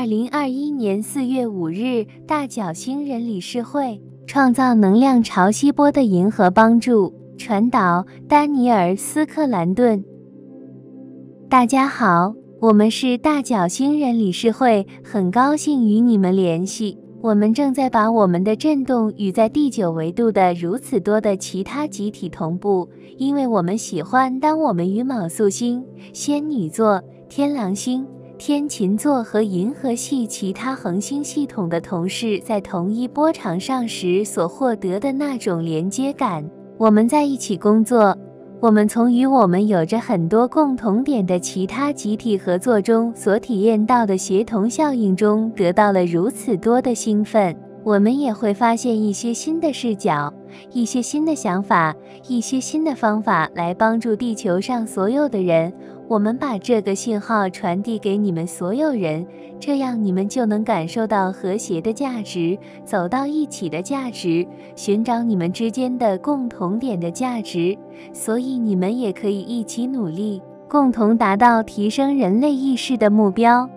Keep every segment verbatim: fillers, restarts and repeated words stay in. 二零二一年四月五日大角星人理事会，创造能量潮汐波的银河帮助。传导丹尼尔·斯克兰顿。大家好，我们是大角星人理事会，很高兴与你们联系。我们正在把我们的振动与在第九维度的如此多的其他集体同步，因为我们喜欢当我们与昴宿星、仙女座、天狼星、天琴座和银河系其他恒星系统的同事在同一波长上时所获得的那种连接感。我们在一起工作，我们从与我们有着很多共同点的其他集体合作中所体验到的协同效应中得到了如此多的兴奋。我们也会发现一些新的视角，一些新的想法，一些新的方法来帮助地球上所有的人。我们把这个信号传递给你们所有人，这样你们就能感受到和谐的价值，走到一起的价值，寻找你们之间的共同点的价值。所以你们也可以一起努力，共同达到提升人类意识的目标。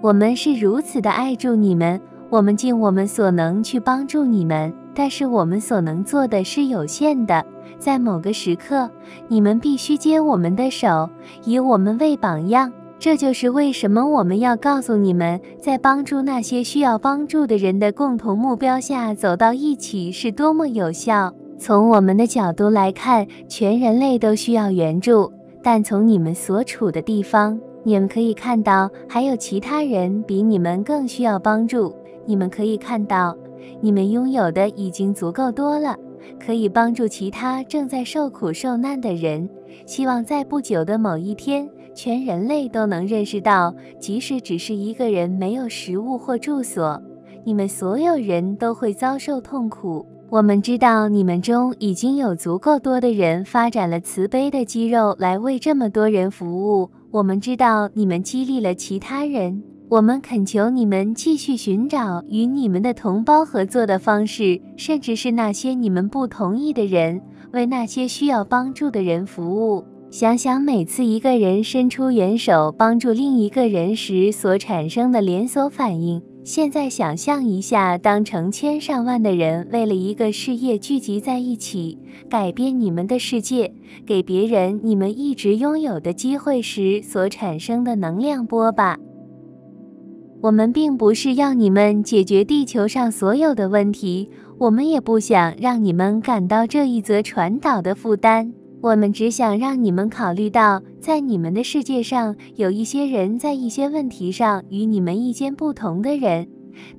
我们是如此的爱住你们，我们尽我们所能去帮助你们，但是我们所能做的是有限的。在某个时刻，你们必须接我们的手，以我们为榜样。这就是为什么我们要告诉你们，在帮助那些需要帮助的人的共同目标下走到一起是多么有效。从我们的角度来看，全人类都需要援助，但从你们所处的地方，你们可以看到还有其他人比你们更需要帮助。你们可以看到，你们拥有的已经足够多了，可以帮助其他正在受苦受难的人。希望在不久的某一天，全人类都能认识到，即使只是一个人没有食物或住所，你们所有人都会遭受痛苦。我们知道你们中已经有足够多的人发展了慈悲的肌肉来为这么多人服务。我们知道你们激励了其他人。我们恳求你们继续寻找与你们的同胞合作的方式，甚至是那些你们不同意的人，为那些需要帮助的人服务。想想每次一个人伸出援手帮助另一个人时所产生的连锁反应。现在想象一下，当成千上万的人为了一个事业聚集在一起，改变你们的世界，给别人你们一直拥有的机会时所产生的能量波吧。我们并不是要你们解决地球上所有的问题，我们也不想让你们感到这一则传导的负担。我们只想让你们考虑到，在你们的世界上有一些人在一些问题上与你们意见不同的人，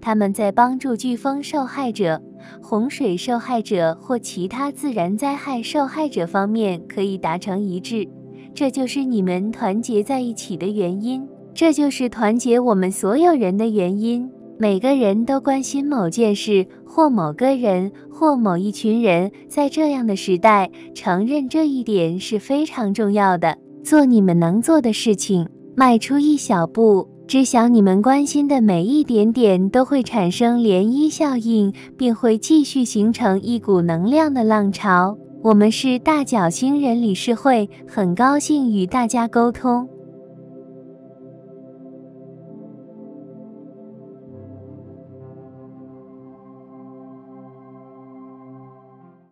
他们在帮助飓风受害者、洪水受害者或其他自然灾害受害者方面可以达成一致。这就是你们团结在一起的原因。这就是团结我们所有人的原因。每个人都关心某件事或某个人或某一群人，在这样的时代，承认这一点是非常重要的。做你们能做的事情，迈出一小步，知晓你们关心的每一点点都会产生涟漪效应，并会继续形成一股能量的浪潮。我们是大角星人理事会，很高兴与大家沟通。